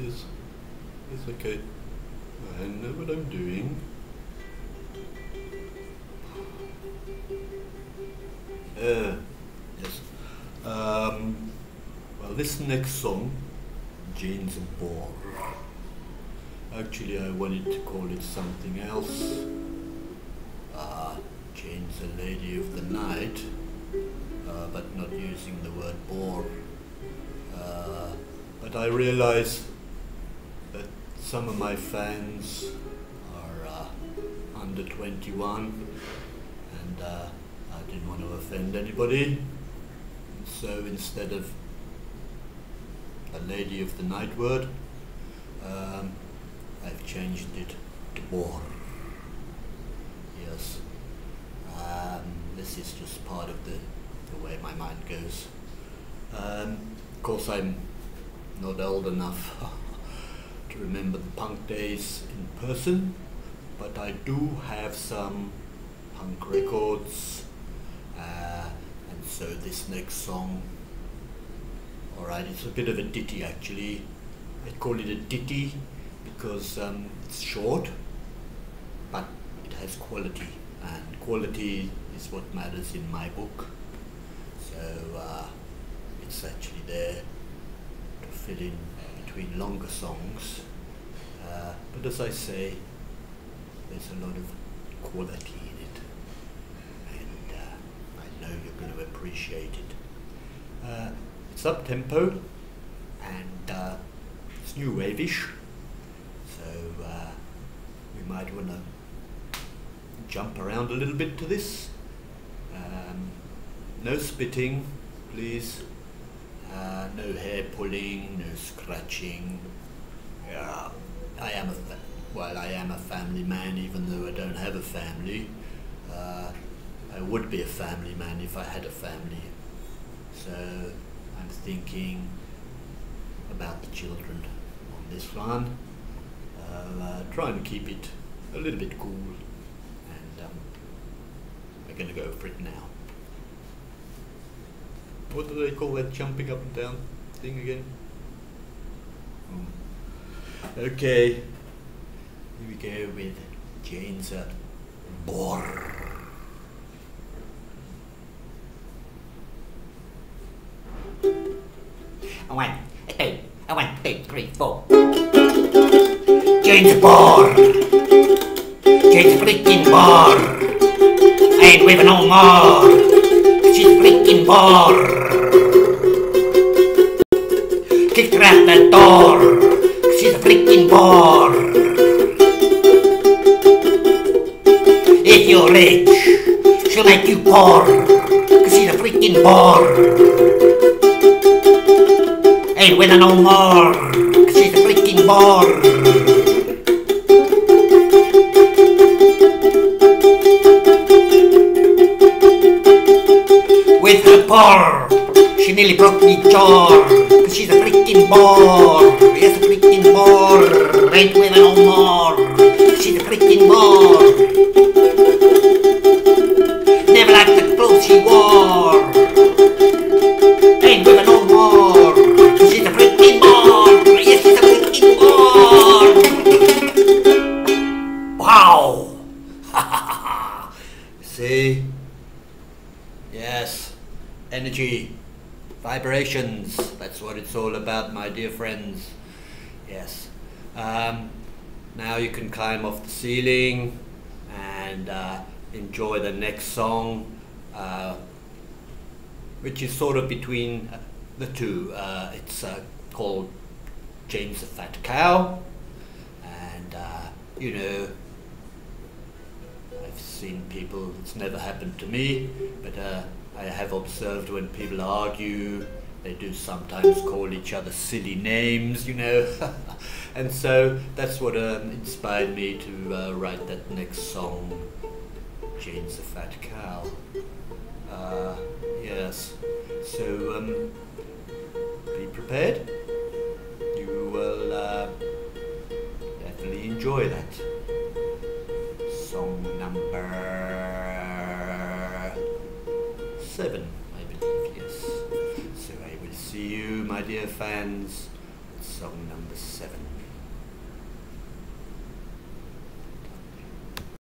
Yes, okay. I know what I'm doing. Yes. Well, this next song, Jane's Ball. Actually, I wanted to call it something else. Jane's a lady of the night, but not using the word bore. But I realize that some of my fans are under 21, and I didn't want to offend anybody. So instead of a lady of the night word, I've changed it to bore. Yes. This is just part of the way my mind goes. Of course, I'm not old enough to remember the punk days in person, but I do have some punk records, and so this next song, alright, it's a bit of a ditty actually. I call it a ditty because it's short, but it has quality, and quality is what matters in my book. So it's actually there to fill in between longer songs, but as I say, there's a lot of quality in it, and I know you're going to appreciate it. It's up-tempo, and it's new wave-ish, so we might want to jump around a little bit to this. No spitting, please. No hair pulling, no scratching. Yeah, I am a family man, even though I don't have a family. I would be a family man if I had a family. So I'm thinking about the children on this one. I'll try and keep it a little bit cool. Gonna go for it now. What do they call that jumping up and down thing again? Okay, here we go with Jane's Ball. One, two, three, four. Jane's Ball. Jane's freaking Ball. Ain't with no more, she's freaking bore. Kicked her out the door, she's freaking bore. If you're rich, she'll make you poor, 'cause she's a freaking bore. Ain't with her no more, 'cause she's a freaking bore. With her paw, she nearly broke me jaw, 'cause she's a freaking bore. Yes, a freaking bore. Ain't with her no more, she's a freaking bore. Never liked the clothes she wore. Ain't with her no more, she's a freaking bore. Yes, she's a freaking bore. Wow! See? Yes, energy, vibrations, that's what it's all about, my dear friends. Yes, now you can climb off the ceiling and enjoy the next song, which is sort of between the two. It's called Jane's a Fat Cow, and you know, seen people, it's never happened to me, but I have observed when people argue, they do sometimes call each other silly names, you know. And so that's what inspired me to write that next song, Jane's a Fat Cow. Yes, so be prepared, you will definitely enjoy that. Song number 7, I believe, yes. So I will see you, my dear fans, at song number 7.